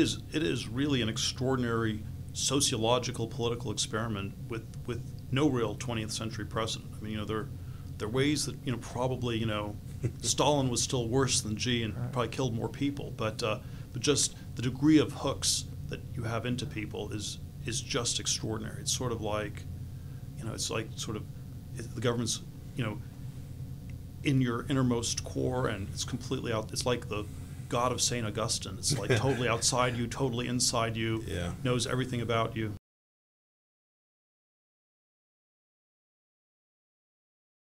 It is really an extraordinary sociological, political experiment with no real 20th century precedent. I mean, you know, there are ways that, you know, probably, you know, Stalin was still worse than Xi and probably killed more people, but just the degree of hooks that you have into people is just extraordinary. It's sort of like, you know, it's like sort of the government's, you know, in your innermost core, and it's completely out. It's like the God of Saint Augustine. It's like totally outside you, totally inside you, knows everything about you.